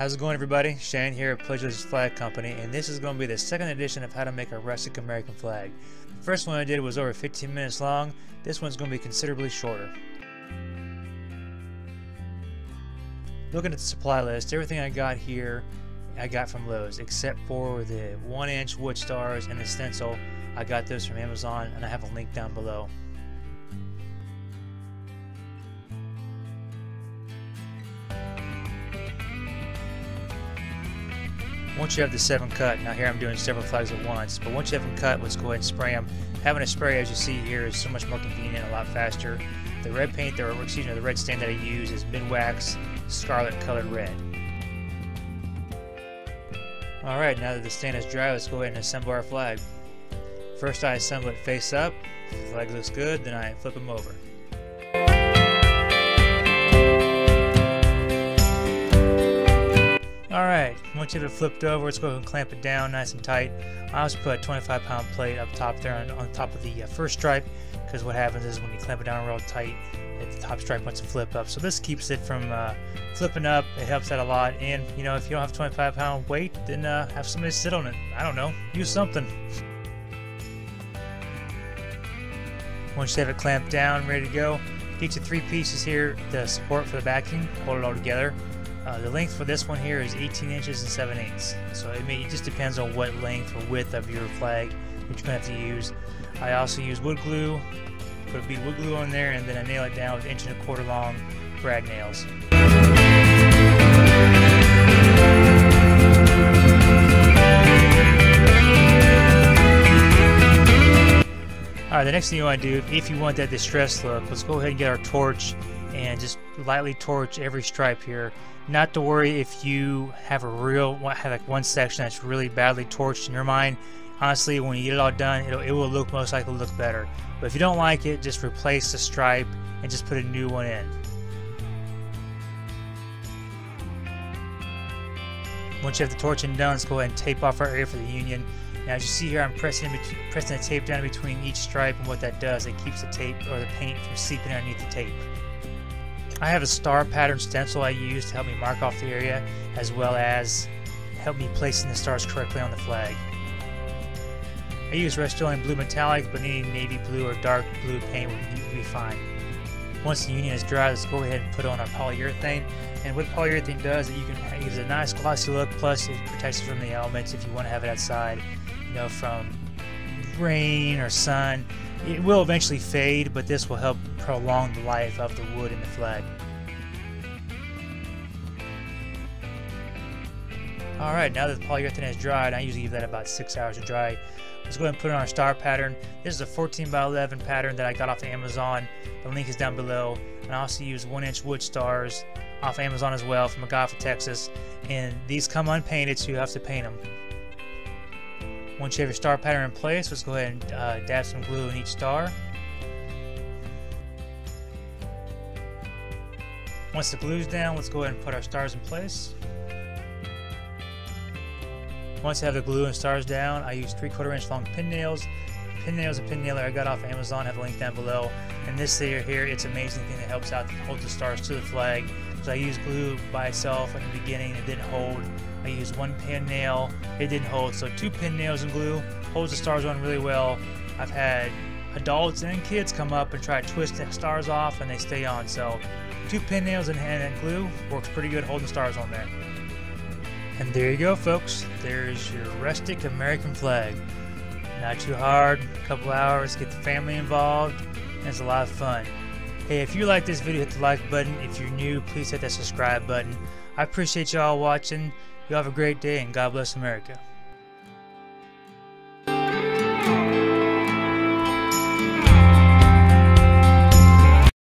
How's it going, everybody? Shane here at Pleasures Flag Company, and this is going to be the second edition of how to make a rustic American flag. The first one I did was over 15 minutes long. This one's going to be considerably shorter. Looking at the supply list, everything I got here I got from Lowe's, except for the 1-inch wood stars and the stencil. I got those from Amazon, and I have a link down below. Once you have the 7 cut, now here I'm doing several flags at once, but once you have them cut, let's go ahead and spray them. Having a spray, as you see here, is so much more convenient and a lot faster. The red paint, the red stain that I use is Minwax Scarlet Colored Red. Alright, now that the stain is dry, let's go ahead and assemble our flag. First I assemble it face up. If the flag looks good, then I flip them over. Alright, once you have it flipped over, let's go ahead and clamp it down nice and tight. I also put a 25-pound plate up top there on top of the first stripe, because what happens is when you clamp it down real tight, the top stripe wants to flip up. So this keeps it from flipping up. It helps out a lot. And, you know, if you don't have a 25-pound weight, then have somebody sit on it. I don't know. Use something. Once you have it clamped down, ready to go, get your 3 pieces here, the support for the backing, hold it all together. The length for this one here is 18 inches and 7/8. So it just depends on what length or width of your flag that you're going to have to use. I also use wood glue, put a bead of wood glue on there, and then I nail it down with 1.25-inch long brad nails. Alright, the next thing you want to do, if you want that distressed look, let's go ahead and get our torch and just lightly torch every stripe here. Not to worry if you have like one section that's really badly torched in your mind. Honestly, when you get it all done, it will most likely look better. But if you don't like it, just replace the stripe and just put a new one in. Once you have the torching done, let's go ahead and tape off our area for the union. Now, as you see here, I'm pressing the tape down between each stripe, and what that does, it keeps the tape or the paint from seeping underneath the tape. I have a star pattern stencil I use to help me mark off the area, as well as help me placing the stars correctly on the flag. I use Rust-Oleum Blue Metallic, but any navy blue or dark blue paint would be fine. Once the union is dry, let's go ahead and put on our polyurethane. And what polyurethane does is it gives a nice glossy look, plus it protects it from the elements if you want to have it outside, you know, from rain or sun. It will eventually fade, but this will help prolong the life of the wood in the flag. Alright, now that the polyurethane is dried, I usually give that about 6 hours to dry. Let's go ahead and put on our star pattern. This is a 14x11 pattern that I got off of Amazon. The link is down below. And I also use 1-inch wood stars off Amazon as well, from McGoffin, Texas. And these come unpainted, so you have to paint them. Once you have your star pattern in place, let's go ahead and dab some glue in each star. Once the glue's down, let's go ahead and put our stars in place. Once I have the glue and stars down, I use 3/4-inch long pin nails. Pin nails and pin nailer I got off Amazon, have a link down below. And this layer here, it's an amazing thing that helps out to hold the stars to the flag. So I use glue by itself in the beginning, it didn't hold. I used 1 pin nail, it didn't hold. So 2 pin nails and glue holds the stars on really well. I've had adults and kids come up and try to twist the stars off, and they stay on. So 2 pin nails and hand and glue works pretty good holding stars on there. And there you go, folks. There's your rustic American flag. Not too hard, a couple hours, get the family involved, and it's a lot of fun. Hey, if you like this video, hit the like button. If you're new, please hit that subscribe button. I appreciate y'all watching. Y'all have a great day, and God bless America.